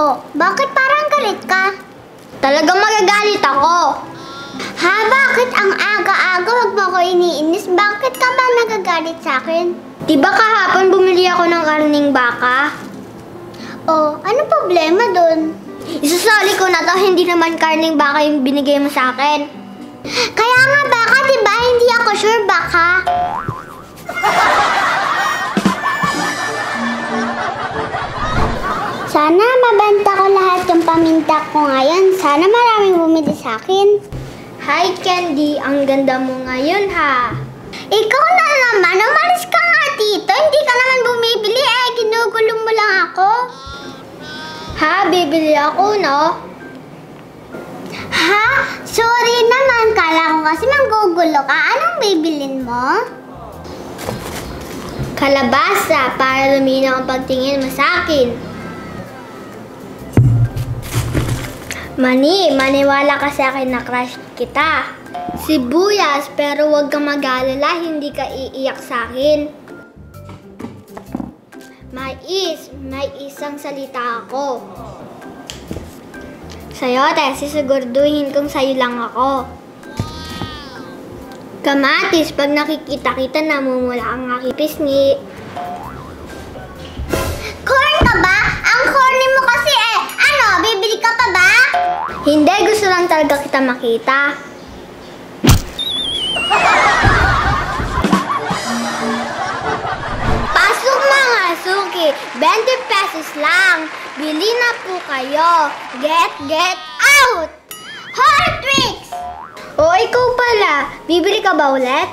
ako. Bakit parang galit ka? Talagang magagalit ako. Ha? Bakit ang aga-aga? Wag mo ako iniinis. Bakit ka ba nagagalit sa akin? Diba kahapon bumili ako ng karning baka? Oh, ano problema dun? Isusoli ko na to. Hindi naman karning baka yung binigay mo sa akin. Kaya nga baka, diba? Hindi ako sure baka. Sana mabenta ko lahat yung paminta ko ngayon. Sana maraming bumili sa akin. Hi, Candy. Ang ganda mo ngayon, ha? Ikaw na naman. Umalis ka nga dito. Hindi ka naman bumibili. Eh, ginugulo mo lang ako. Ha? Bibili ako, no? Ha? Sorry naman. Kala ko kasi manggugulo ka. Anong bibilin mo? Kalabasa para luminaw ang pagtingin mo sa akin. Mani, maniwala ka sa akin na crush kita. Sibuyas, pero huwag kang mag-alala, hindi ka iiyak sa akin. Mais, may isang salita ako. Sayote, sisigurduhin kong sayo lang ako. Kamatis, pag nakikita kita, namumula ang aking pisngi. Corn ka ba? Ang corny mo kasi eh! Ano, bibili ka pa ba? Hindi, gusto lang talaga kita makita. Pasok mga suki, 20 pesos lang. Bili na po kayo. Get out! Horror tricks! O, ikaw pala. Bibili ka ba ulit?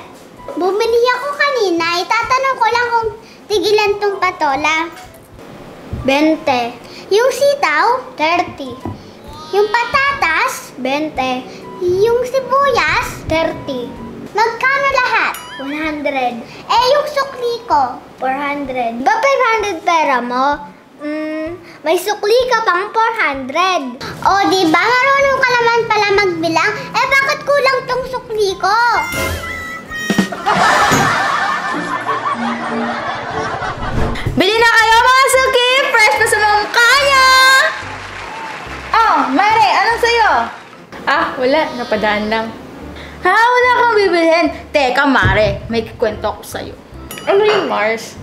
Bumili ako kanina. Itatanong ko lang kung tigilan tong patola. 20. Yung sitaw? 30. Yung patatas, 20. Yung sibuyas, 30. Magkano lahat? 100. Eh, yung sukli ko, 400. Ba 500 pera mo? May sukli ka pang 400. O, diba? Marunong ka naman pala magbilang. Eh, bakit kulang tong sukli ko? Bili na kayo mga suki! Fresh pa sa mga kaya! Mare, anong sa'yo? Ah, wala. Napadaan lang. Ha? Wala akong bibilhin. Teka, Mare. May kikwento ako sa'yo. Ano yung Mars?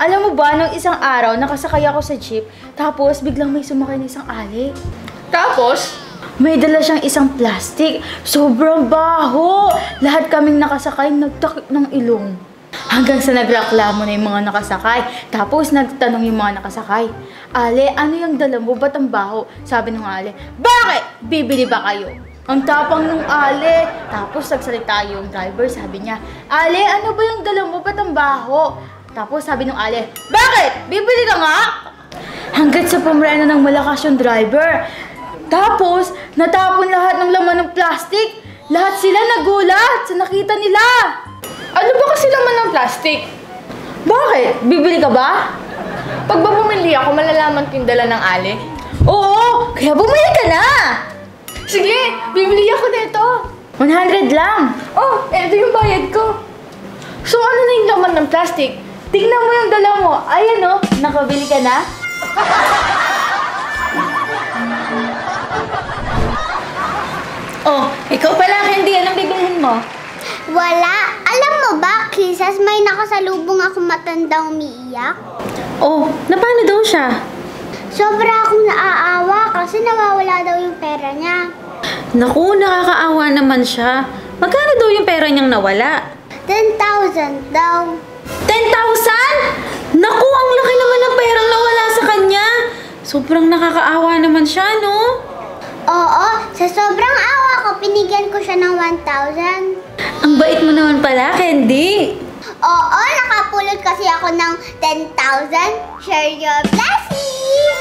Alam mo ba, nung isang araw, nakasakay ako sa jeep, tapos biglang may sumakay na isang ali. Tapos? May dala siyang isang plastic. Sobrang baho. Lahat kaming nakasakay, nagtakip ng ilong. Hanggang sa nagreklamo na yung mga nakasakay. Tapos nagtanong yung mga nakasakay. Ale, ano yung dala mo? Ba't ang baho? Sabi ng ale, bakit? Bibili ba kayo? Ang tapang nung ale. Tapos nagsalita yung driver, sabi niya, ale, ano ba yung dala mo? Ba't ang baho? Tapos sabi ng ale, bakit? Bibili ka nga? Hanggat sa pamreno ng malakas yung driver. Tapos, natapon lahat ng laman ng plastic. Lahat sila nagulat sa nakita nila. Ano ba kasi laman ng plastic? Bakit? Bibili ka ba? Pag ba bumili ako, malalaman ko yung dala ng ali? Oo! Kaya bumili ka na! Sige! Bibili ako nito! 100 lang! Oh! Ito yung bayad ko! So ano na yung laman ng plastic? Tingnan mo yung dala mo! Ayan o! Nakabili ka na? Oh! Ikaw pala, Candy! Anong bibilhin mo? Wala! Alam mo ba, Kisas, may nakasalubong ako matanda umiiyak? Oh, na paano daw siya? Sobra akong naaawa kasi nawawala daw yung pera niya. Naku, nakakaawa naman siya. Magkano daw yung pera niyang nawala? 10,000 daw. 10,000? Naku, ang laki naman ng pera nawala sa kanya. Sobrang nakakaawa naman siya, no? Oo, sa sobrang awa ko, pinigyan ko siya ng 1,000. Ang bait mo naman pala, Candy. Oo, nakapulot kasi ako ng 10,000. Share your blessing!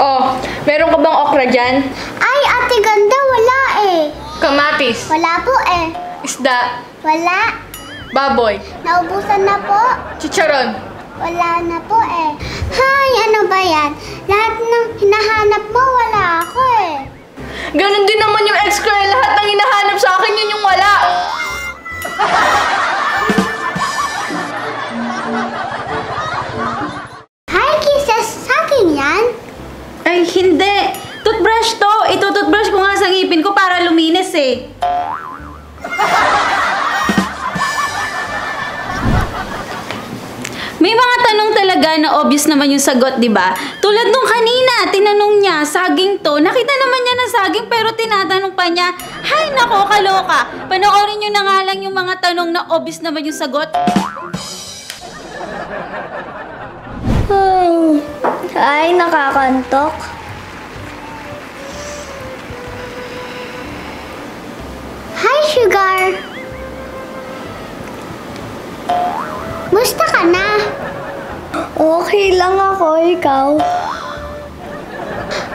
Oh, meron ka bang okra dyan? Ay, ate ganda, wala eh. Kamatis? Wala po eh. Isda? Wala. Baboy? Naubusan na po. Chicharon? Wala na po eh. Hay, ano ba yan? Lahat ng hinahanap mo, wala ako eh. Ganon din naman yung ex ko, lahat ng hinahanap sa akin, yun yung wala. say? May mga tanong talaga na obvious naman yung sagot, di ba? Tulad nung kanina, tinanong niya, saging to. Nakita naman niya na saging pero tinatanong pa niya, hay nako, kaloka. Panoorin niyo na nga lang yung mga tanong na obvious naman yung sagot. Ay, nakakantok. Hi, Sugar. Musta ka na? Okay lang ako, ikaw.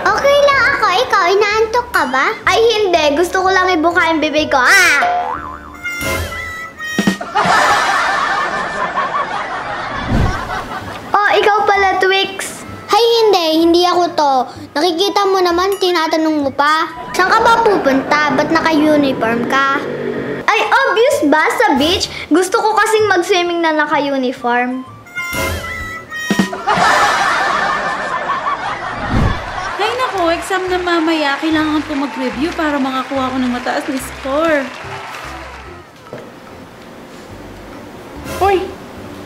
Okay lang ako, ikaw. Inaantok ka ba? Ay, hindi. Gusto ko lang ibuka yung bibig ko. Ah! Oh, ikaw pala, Twix. Ay, hindi. Hindi ako to. Nakikita mo naman, tinatanong mo pa. Saan ka ba pupunta? Ba't naka-uniform ka? Ay, obvious ba sa beach? Gusto ko kasing mag-swimming na naka-uniform. Ay naku, exam na mamaya. Kailangan ko mag-review para makakuha ko ng mataas na score. Uy,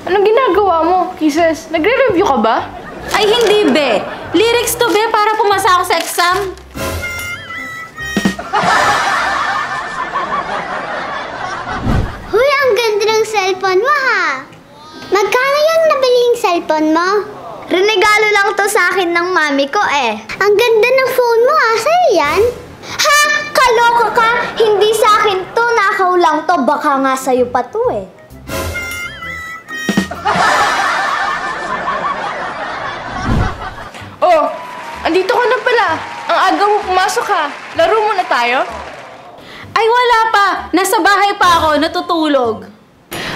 anong ginagawa mo, Kisses? Nagre-review ka ba? Ay hindi, be. Lyrics to, be, para pumasa ako sa exam. Huy, ang ganda ng cellphone mo, ha? Magkano yung nabiling cellphone mo? Renegalo lang to sa akin ng mami ko, eh. Ang ganda ng phone mo, ha? Sa'yo yan? Ha? Kaloka ka? Hindi sa akin to. Nakaw lang to. Baka nga sa'yo pa to, eh. Oh, andito ka na pala. Ang aga mo pumasok, ha? Laro muna tayo. Ay, wala pa! Nasa bahay pa ako, natutulog.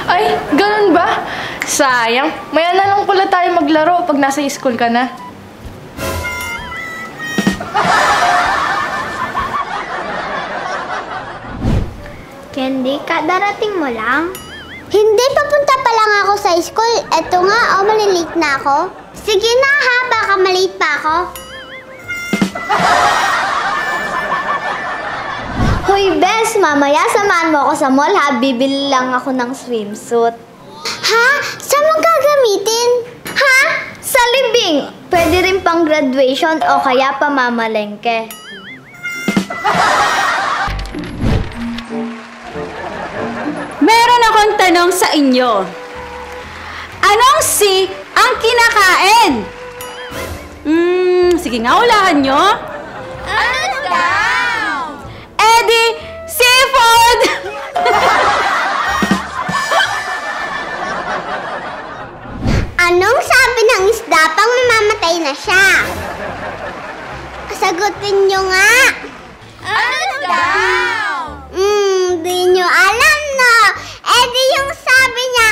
Ay, ganun ba? Sayang, maya na lang pala tayo maglaro pag nasa school ka na. Candy, kadarating mo lang? Hindi, papunta pa lang ako sa school. Eto nga, o malilate na ako. Sige na ha, baka malate pa ako. Hoy, Bes, mamaya samahan mo ako sa mall, ha? Bibili lang ako ng swimsuit. Ha? Saan mo gagamitin? Ha? Sa libing! Pwede rin pang graduation o kaya pamamalengke. Meron akong tanong sa inyo. Anong si ang kinakain? Sige nga, ulahan nyo. Ano daw? Ready? Seafood! Anong sabi ng isda pang mamamatay na siya? Sagutin nyo nga! Ano daw? Di nyo alam, no? Di yung sabi niya,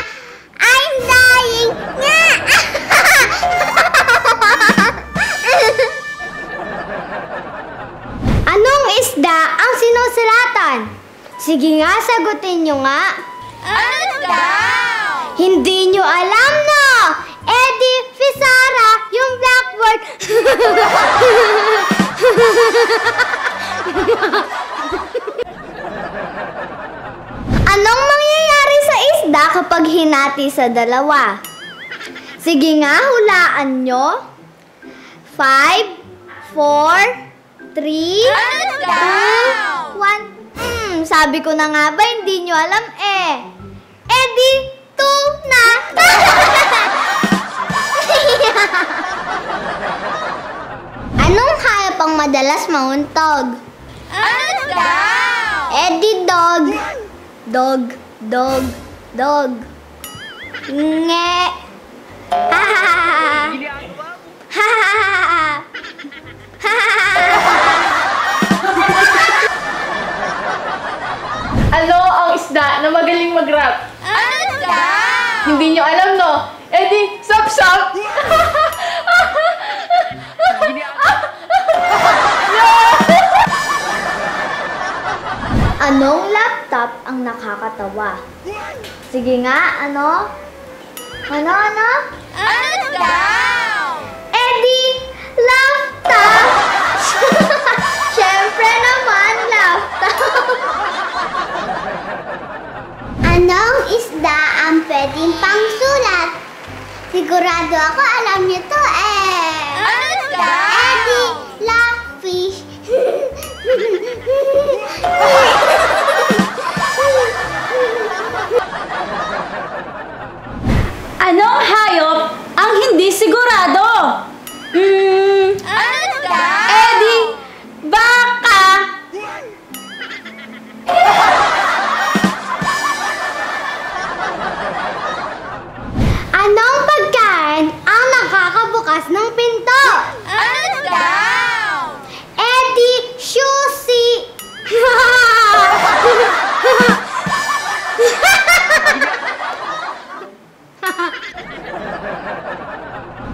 I'm dying nga! Anong isda ang sinusulatan? Sige nga, sagutin nyo nga. Ano daw? Hindi nyo alam, no? Eddie Fisara, yung blackboard. Anong mangyayari sa isda kapag hinati sa dalawa? Sige nga, hulaan nyo. 5, 4, 3, 2, 1. Sabi ko na nga ba, hindi nyo alam eh. Eh di, 2 na. Anong hayop ang madalas mauntog? Ano daw? Eh di, dog. Dog, dog, dog. Nge. Ano ang isda na magaling mag-rap? Ano daw? Hindi nyo alam, no? Eh di, sop-sop! Anong laptop ang nakakatawa? Sige nga, ano? Ano, ano? Ano daw? Eh di, laptop! Siyempre naman, laptop! Sigurado ako alam niyo to eh. Ano to? Daddy Lockfish. Anong hayop ang hindi sigurado? Ano to? Eddie, baka. Anong pagkain ang nakakabukas ng pinto? Ano daw? Eddie, Susie!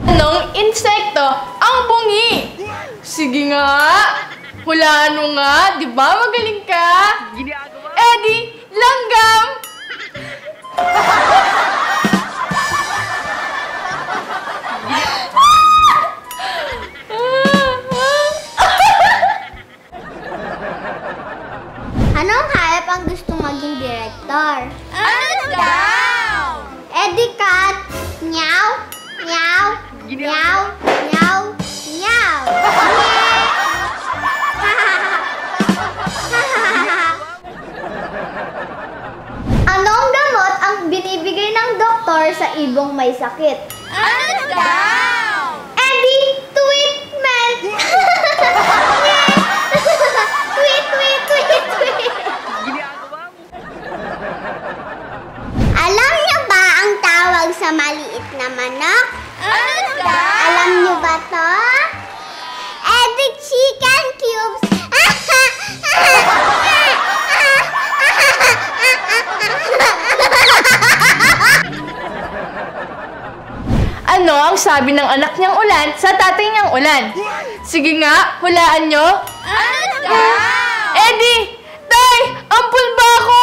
Anong insekto ang bungi? Sige nga! Hulaan mo nga! Di ba magaling ka? Eddie, langgam! Anong hayop ang gusto maging director? Ano daw? Eddie Cat, meow, meow, meow, meow, meow. Anong gamot ang binibigay ng doktor sa ibong may sakit? Ano daw? Eddie, treatment. Alam niyo ba ang tawag sa maliit na manok? Ano ba? Alam niyo ba to? Eddie Chicken Cubes! Ano ang sabi ng anak niyang ulan sa tatay niyang ulan? Sige nga, hulaan niyo. Ano ba? Eddie! Tay! Ampul ba ako?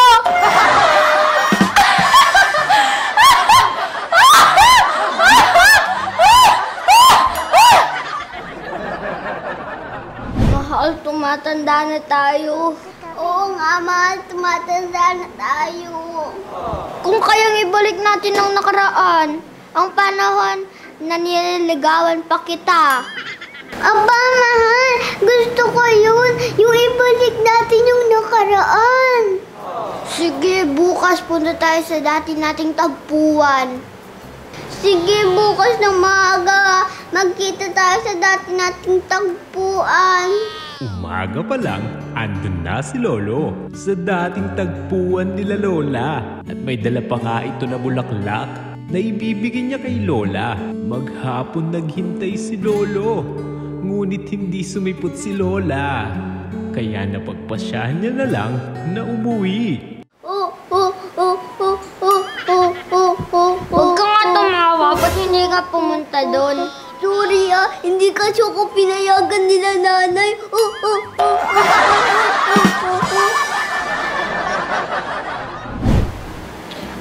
Mahal, tumatanda na tayo. Oo nga, mahal, tumatanda na tayo. Kung kayang ibalik natin ang nakaraan, ang panahon na nililigawan pa kita. Aba, mahal, gusto ko yun. Yung ibalik natin yung nakaraan. Sige, bukas punta tayo sa dati nating tagpuan. Sige, bukas ng maaga, magkita tayo sa dati nating tagpuan. Umaga pa lang, andun na si Lolo sa dating tagpuan nila Lola. At may dala pa nga ito na bulaklak na ibibigay niya kay Lola. Maghapon naghintay si Lolo. Ngunit hindi sumipot si Lola. Kaya napagpasyahan niya na lang na umuwi. Huwag ka nga tumawa. Ba't hindi ka pumunta doon? Sorry ah, hindi kasi ako pinayagan nila nanay.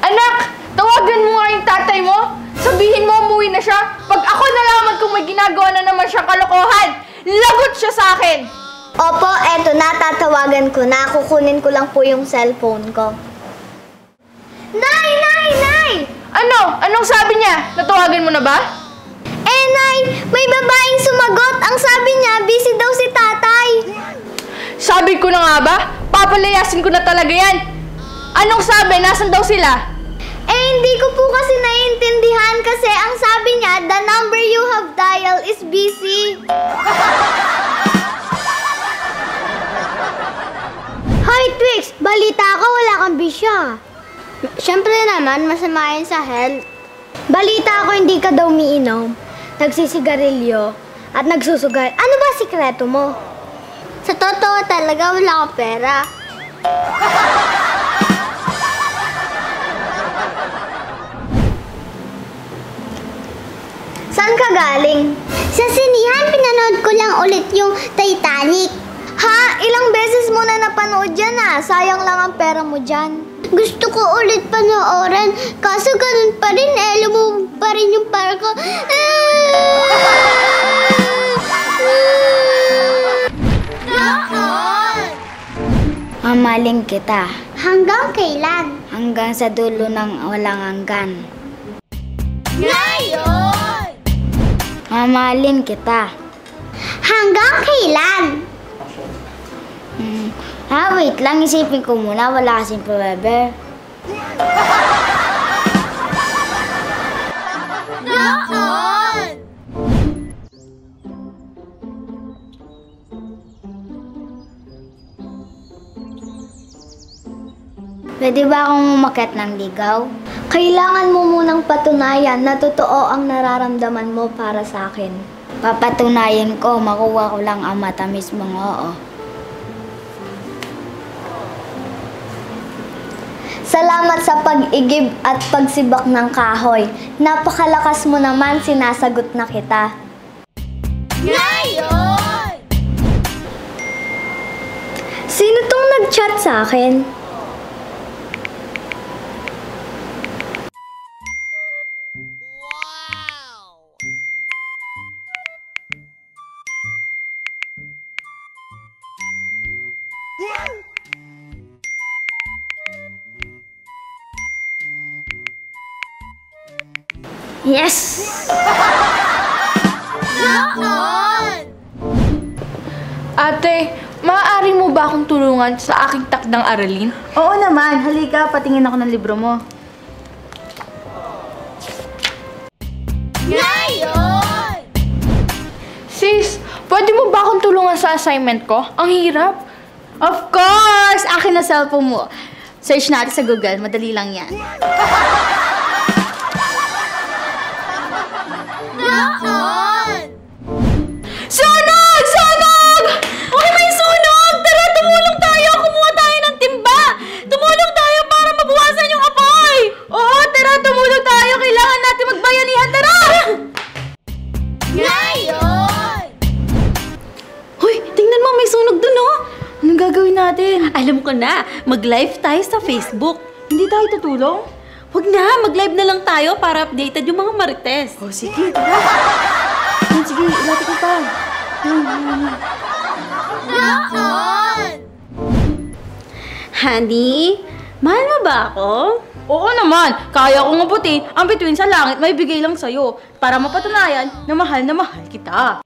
Anak, tawagan mo nga yung tatay mo. Sabihin mo umuwi na siya. Pag ako nalaman kung may ginagawa na naman siyang kalokohan, lagot siya sa akin. Opo, eto na, tatawagan ko na. Kukunin ko lang po yung cellphone ko. Nay! Nay! Nay! Ano? Anong sabi niya? Natawagan mo na ba? Eh, Nay! May babaeng sumagot! Ang sabi niya, busy daw si tatay! Sabi ko na nga ba? Papalayasin ko na talaga yan! Anong sabi? Nasaan daw sila? Eh, hindi ko po kasi naiintindihan kasi ang sabi niya, the number you have dialed is busy. Hoy, Twix! Balita ko, wala kang bisya. Siyempre naman, masama yun sa health. Balita ko, hindi ka daw umiinom, nagsisigarilyo, at nagsusugal. Ano ba sikreto mo? Sa totoo talaga, wala akong pera. Saan ka galing? Sa sinihan, pinanood ko lang ulit yung Titanic. Ha? Ilang beses mo na napanood yan ah. Sayang lang ang pera mo dyan. Gusto ko ulit panoorin. Kaso ganun pa rin eh. Lumubog pa rin yung para ko. Mamaling kita. Hanggang kailan? Hanggang sa dulo ng walang hanggan. Ngayon! Mamahalin kita. Hanggang kailan? Wait lang. Isipin ko muna. Wala kasing forever. Noon! Pwede ba akong umakyat ng ligaw? Kailangan mo munang patunayan na totoo ang nararamdaman mo para sa akin. Papatunayan ko, makuha ko lang ang matamis mong oo. Salamat sa pag-igib at pagsibak ng kahoy. Napakalakas mo naman, sinasagot na kita. Ngayon! Sino tong nag-chat sa akin? Yes! Noon! Ate, maaari mo ba akong tulungan sa aking takdang aralin? Oo naman. Halika, patingin ako ng libro mo. Ngayon! Sis, pwede mo ba akong tulungan sa assignment ko? Ang hirap. Of course! Akin na cellphone mo. Search natin sa Google. Madali lang yan. Sunog! Sunog! Uy, may sunog! Tara, tumulong tayo! Kumuha tayo ng timba! Tumulong tayo para mabuwasan yung apoy! Oo, tara, tumulong tayo! Kailangan natin magbayanihan! Tara! Ngayon! Uy, tingnan mo! May sunog dun, oh! Anong gagawin natin? Alam ko na! Mag-live tayo sa Facebook! Hindi tayo tutulong? Huwag na! Mag-live na lang tayo para updated yung mga marites! Oh, sige! Sige, ilapit ko pa! Noon! Honey, mahal mo ba ako? Oo naman! Kaya kong abutin ang bituin sa langit may bigay lang sa'yo para mapatunayan na mahal kita.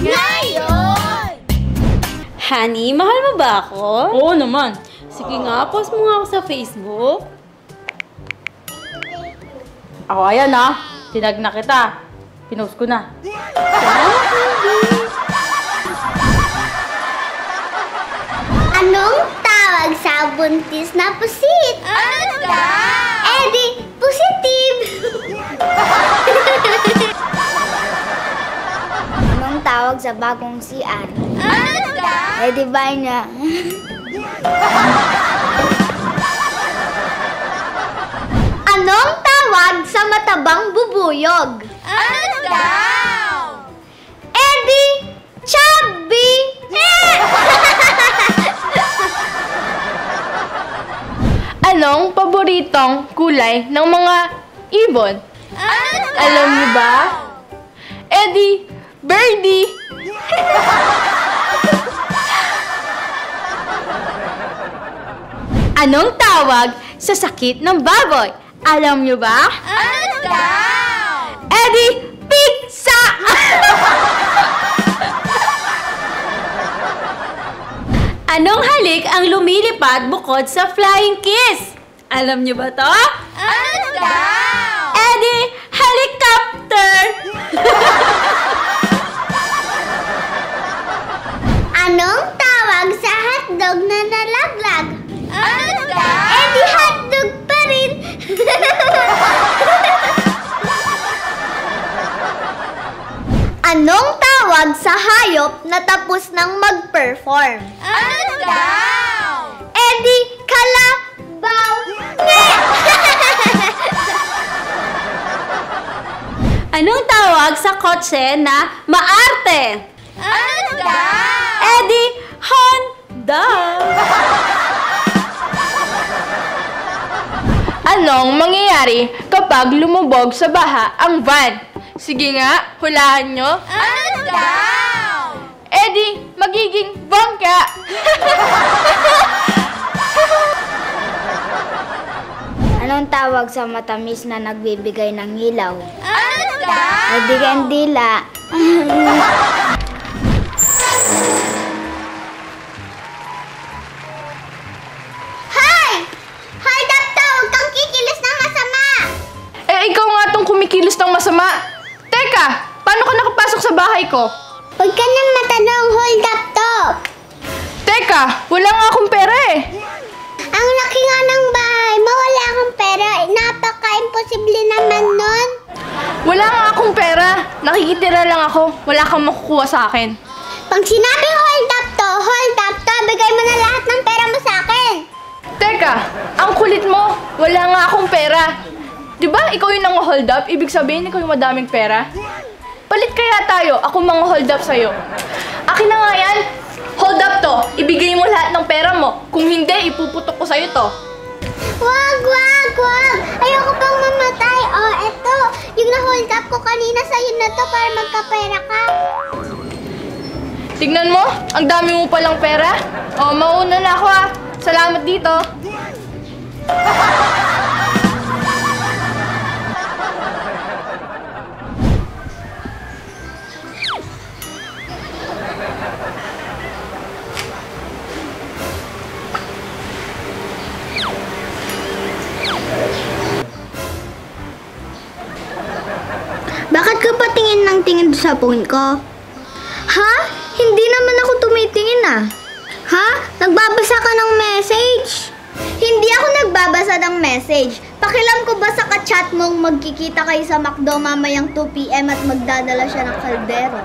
Ngayon! Honey, mahal mo ba ako? Oo naman! Sige nga, post mo nga ako sa Facebook. Ako, ayan ah. Tinag na kita. Pinost ko na. Anong tawag sa buntis na pusit? Ano ka? Edi, positive! Anong tawag sa bagong CR? Ano ka? Edi, banya. Anong tawag sa matabang bubuyog? Ano daw? Eddie! Chubby! Anong paboritong kulay ng mga ibon? Ano daw? Alam niyo ba? Eddie! Birdie! Anong tawag sa sakit ng baboy? Alam niyo ba? Ano daw? Eddie, pizza! Anong halik ang lumilipad bukod sa flying kiss? Alam niyo ba to? Ano daw? Eddie, helicopter! Anong tawag sa hotdog na nalaglag? Ano daw? Eddie, hotdog pa rin! Anong tawag sa hayop na tapos nang mag-perform? Ano daw? Eddie, kalabaw! Anong tawag sa kotse na maarte? Ano daw? Eddie, Honda! Anong mangyayari kapag lumubog sa baha ang van? Sige nga, hulahan nyo. Ano daw? Eddie, magiging bongka! Anong tawag sa matamis na nagbibigay ng ilaw? Ano Adikan dila. Hi! Hi, Doctor! Huwag kang kikilos ng masama! Eh, ikaw nga itong kumikilos ng masama. Teka, paano ka nakapasok sa bahay ko? Huwag ka nang matanong, hold up talk. Teka, wala nga akong pera eh. Ang laki nga ng bahay mo, wala akong pera. Napaka-imposible naman nun. Wala nga akong pera. Nakikitira lang ako. Wala kang makukuha sa akin. Pag sinabing hold up to, bigay mo na lahat ng pera mo sa akin. Teka, ang kulit mo. Wala nga akong pera. Diba ikaw yung nang-hold up? Ibig sabihin ikaw yung madaming pera? Palit kaya tayo, ako mang-hold up sa'yo. Akin na nga yan. Hold up to, ibigay mo lahat ng pera mo. Kung hindi, ipuputok ko sa'yo to. Wag, wag, wag! Ayoko pang mamatay. Oh, eto. Yung na-hold up ko kanina sa'yo na to para magkapera ka. Tignan mo, ang dami mo palang pera. Oh, mauna na ako ah. Salamat dito. Bakit ka pa tingin ng tingin sa phone ko? Ha? Hindi naman ako tumitingin ah. Ha? Nagbabasa ka ng message? Hindi ako nagbabasa ng message. Pakilam ko ba sa ka-chat mong magkikita kayo sa McDo mamayang 2 PM at magdadala siya ng kaldero?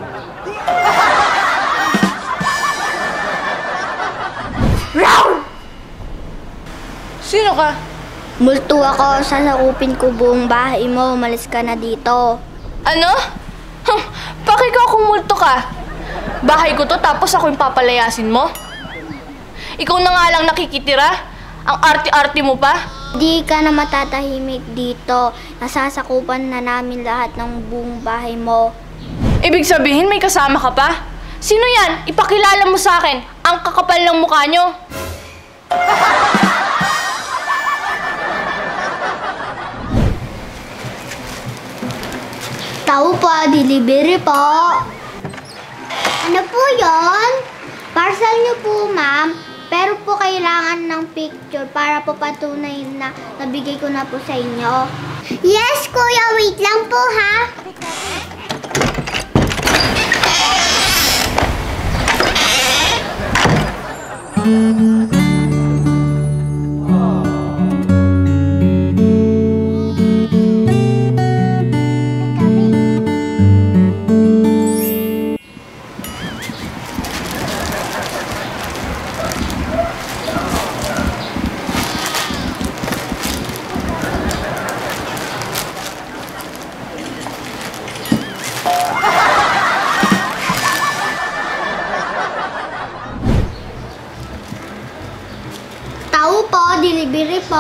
Sino ka? Multo ako. Sasakupin ko buong bahay mo. Umalis ka na dito. Ano? Huh, bakit ka kumulto ka? Bahay ko to tapos ako yung papalayasin mo? Ikaw na nga lang nakikitira? Ang arti-arti mo pa? Di ka na matatahimik dito. Nasasakupan na namin lahat ng buong bahay mo. Ibig sabihin may kasama ka pa? Sino yan? Ipakilala mo sa akin. Ang kakapal ng mukha nyo. Tao pa, delivery po. Ano po yun? Parcel nyo po, ma'am. Pero po kailangan ng picture para po patunay na nabigay ko na po sa inyo. Yes, kuya. Wait lang po, ha? Tao po, delivery po.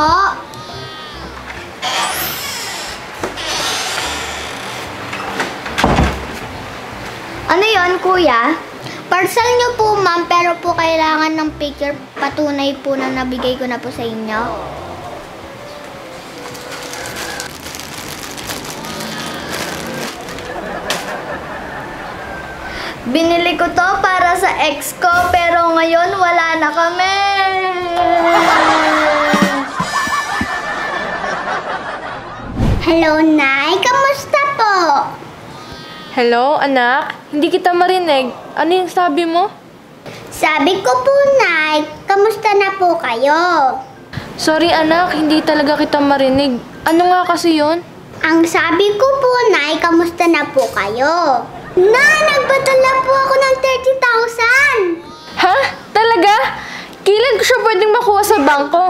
Ano yon kuya? Parcel nyo po, ma'am, pero po kailangan ng picture. Patunay po na nabigay ko na po sa inyo. Binili ko to para sa ex ko, pero ngayon wala na kami. Hello, Nay. Kamusta po? Hello, anak. Hindi kita marinig. Ano yung sabi mo? Sabi ko po, Nay. Kamusta na po kayo? Sorry, anak. Hindi talaga kita marinig. Ano nga kasi yun? Ang sabi ko po, Nay. Kamusta na po kayo? Na, nagpadala po ako ng 30,000! Ha? Talaga? Kailan ko siya pwedeng makuha sa bangko?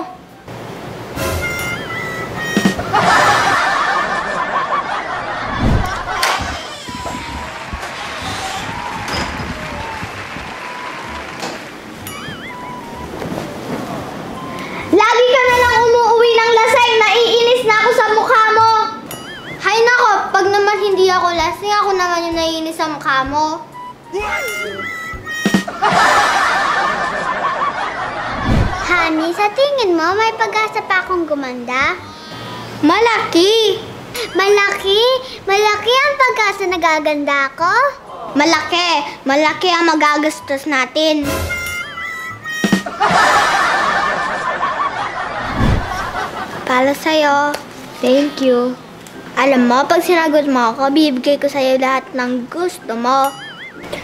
Lagi ka na lang umuwi ng lasay! Naiinis na ako sa mukha mo! Hay nako! Pag naman hindi ako lasing, ako naman yung naiinis sa mukha mo. Honey, sa tingin mo, may pag-asa pa akong gumanda? Malaki! Malaki? Malaki ang pag-asa na gaganda ako? Malaki! Malaki ang magagastos natin. Para sa'yo. Thank you. Alam mo, pag sinagot mo ako, bibigay ko sa'yo lahat ng gusto mo.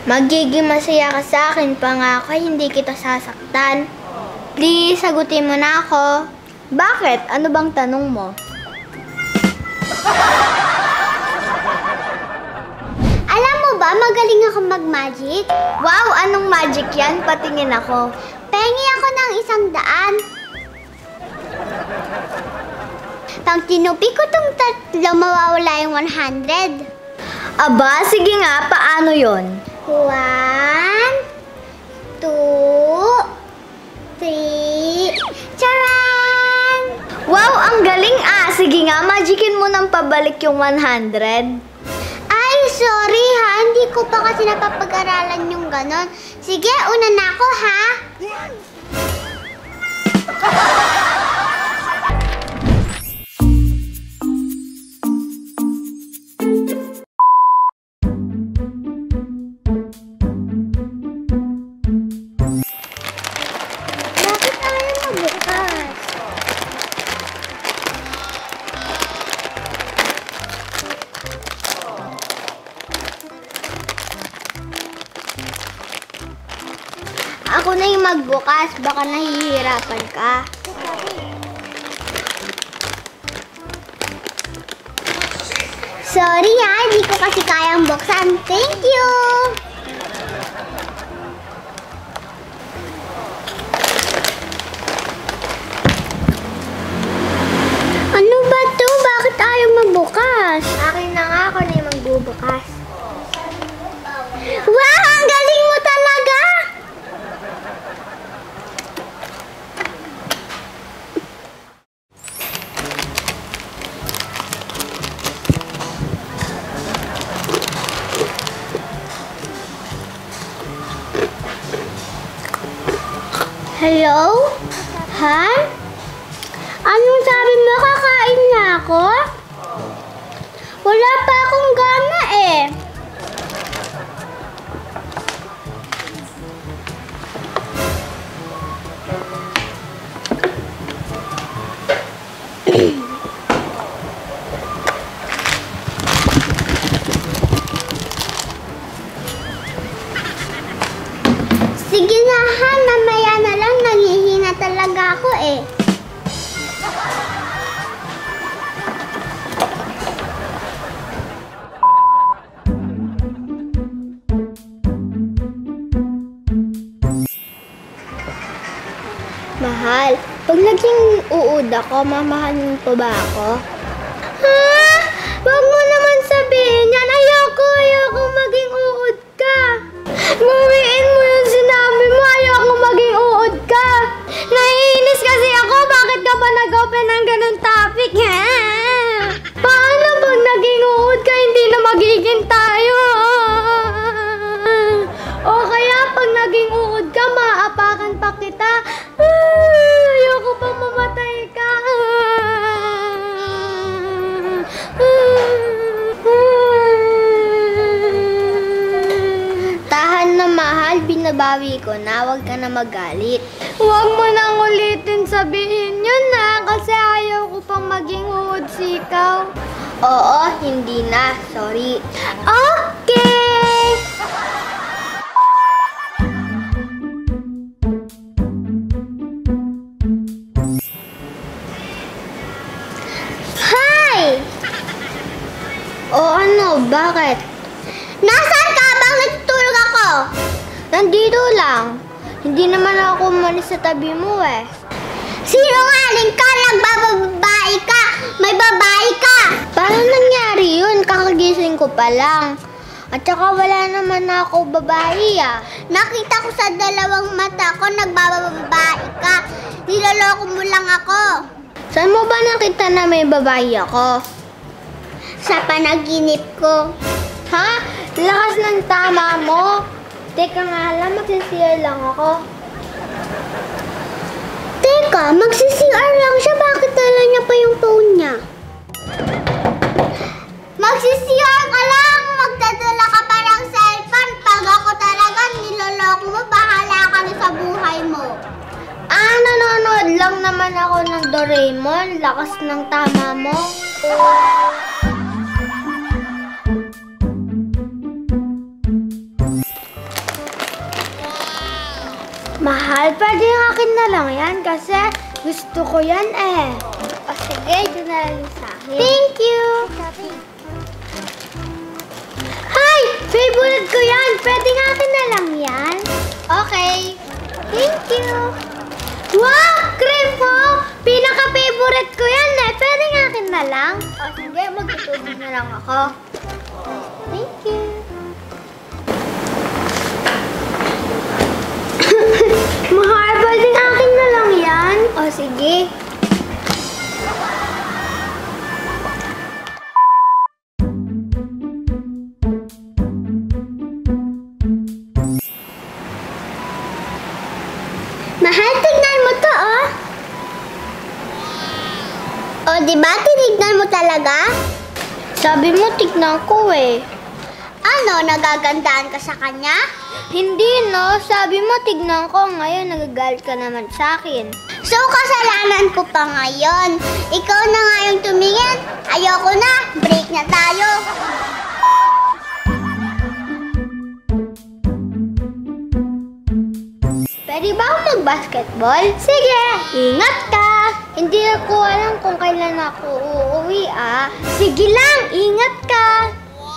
Magiging masaya ka sa akin, pangako, hindi kita sasaktan. Please, sagutin mo na ako. Bakit? Ano bang tanong mo? Alam mo ba, magaling ako mag-magic? Wow, anong magic yan? Patingin ako. Pengi ako ng 100. Pag tinupi ko tong tatlo, mawawala yung 100. Aba, sige nga, paano yon? 1, 2, 3, charan! Wow, ang galing ah! Sige nga, magicin mo nang pabalik yung 100. Ay, sorry ha, hindi ko pa kasi napapag-aralan yung ganon. Sige, una na ako ha! Ako na yung magbukas, baka nahihirapan ka. Sorry ha, hindi ko kasi kayang buksan. Thank you! Ano ba to? Bakit ayaw magbukas? Akin na nga, ako na yung magbubukas. Wow! Ang galing mo talaga! Hello? Ha? Anong sabi mo? Kakain na ako? Wala pa akong gana eh. Sige na ha, namaya na lang, naghihina talaga ako eh. Mahal, pag naging uod ako, mamahalin ko ba ako? Ha? Wag mo naman sabihin yan, ayoko maging uod ka. Bawiin mo yung sinabi mo, ayoko maging uod ka. Naiinis kasi ako, bakit ka ba nag-open ng ganun topic? Paano pag naging uod ka, hindi na magiging tayo? O kaya pag naging uod ka, maaapakan pa kita. Ayoko pa mamatay ka. Binabawi ko na, huwag ka na magalit. Huwag mo nang ulitin sabihin yun na, kasi ayaw ko pang maging uod sikaw. Oo, hindi na. Sorry. Okay! Hi! O ano, bakit? Nasaan ka? Bakit tulog ako? Nandito lang. Hindi naman ako umalis sa tabi mo eh. Sinungaling ka, nagbababae ka! May babae ka! Paano nangyari yun? Kakagising ko pa lang. At saka wala naman ako babae ah. Nakita ko sa dalawang mata ko, nagbababae ka. Niloloko mo lang ako. Saan mo ba nakita na may babae ako? Sa panaginip ko. Ha? Lakas ng tama mo. Teka nga lang, magsi-CR lang ako. Teka, magsi-CR lang siya. Bakit dala niya pa yung phone niya? Nanood lang naman ako ng Doraemon. Lakas ng tama mo. Mahal, pwede yung akin na lang yan kasi gusto ko yan eh. O sige, yun na lang sa akin. Thank you! Hi! Favorite ko yan! Pwede yung akin na lang yan? Okay. Thank you! Wow! Cream po! Pinaka-favorite ko yan eh. Pwede yung akin na lang? O sige, mag-itubig na lang ako. Thank you! Mahal, pwede yung akin na lang yan? O sige. Mahal, tignan mo to, oh. Oh, diba? Tinignan mo talaga? Sabi mo, tignan ko, eh. Ano? Nagagandaan ka sa kanya? Hindi, no. Sabi mo, tignan ko. Ngayon, nagagalit ka naman sa akin. So, kasalanan ko pa ngayon. Ikaw na nga yung tumingin. Ayoko na. Break na tayo. Pwede ba akong mag-basketball? Sige, ingat ka! Hindi ako alam kung kailan ako uuwi, ah. Sige lang, ingat ka! Wow!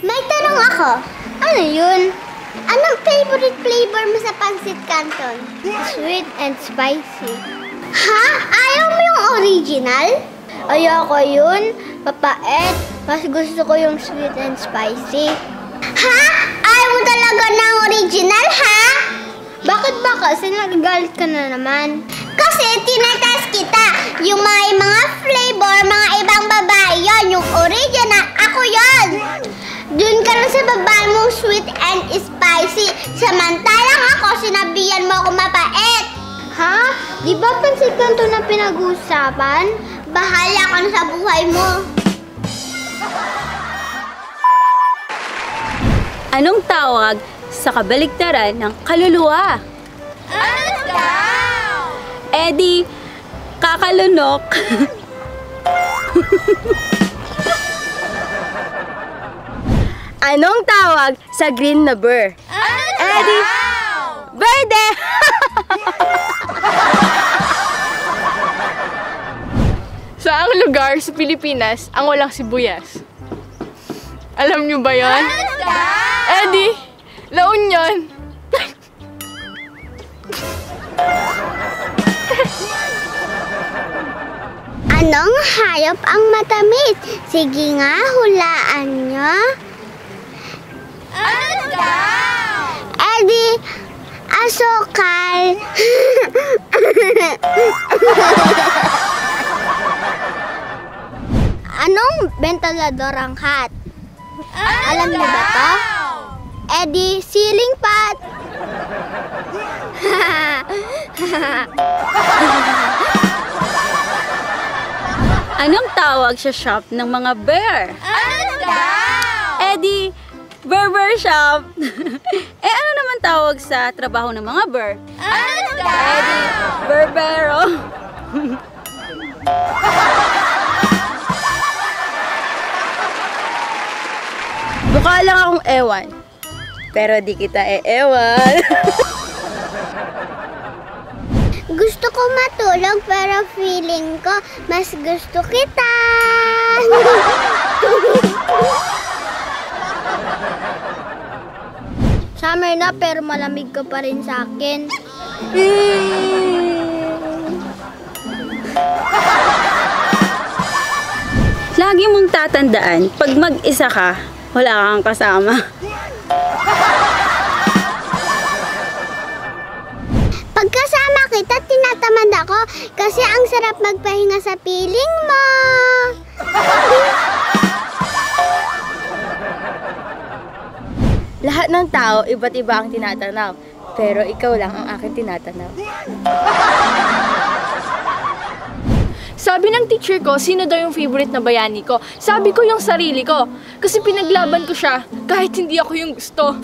May tanong ako. Ano yun? Anong favorite flavor mo sa Pancit Canton? Sweet and spicy. Ha? Ayaw mo yung original? Ayoko yun, papait. Mas gusto ko yung sweet and spicy. Ha? Ayaw mo talaga ng original, ha? Bakit ba? Kasi nagagalit ka na naman. Kasi tinatas kita. Yung may mga flavor, mga ibang babae yun. Yung original, ako yun. Doon ka lang sa babae mong sweet and spicy. Samantalang ako, sinabihan mo ako mapait. Ha? Di ba Pancit Canton na pinag-uusapan? Bahala ka na sa buhay mo. Anong tawag sa kabaligtaran ng kaluluwa? Ano daw? Eh di, kakalunok. Anong tawag sa green na bird? Ano daw? Eh di, verde! Saang lugar sa Pilipinas ang walang sibuyas? Alam nyo ba yun? Eddie, La Union. Anong hayop ang matamis? Sige nga, hulaan nyo. Ano daw? Eddie, asukal. Anong bentalador ang hat? Alam niyo ba to? Eh di, ceiling pot! Anong tawag sa shop ng mga bear? Ano daw? Eh di, barber shop! Eh ano naman tawag sa trabaho ng mga bear? Ano daw? Eh di, berbero! Mukha lang akong ewan, pero di kita e-ewan. Gusto ko matulog, pero feeling ko mas gusto kita. Summer na, pero malamig ka pa rin sa akin. Lagi mong tatandaan, pag mag-isa ka, wala kang kasama. Pagkasama kita, tinatamad ako kasi ang sarap magpahinga sa piling mo. Lahat ng tao, iba't iba ang tinatanaw. Pero ikaw lang ang akin tinatanaw. Sabi ng teacher ko, sino daw yung favorite na bayani ko? Sabi ko yung sarili ko. Kasi pinaglaban ko siya kahit hindi ako yung gusto.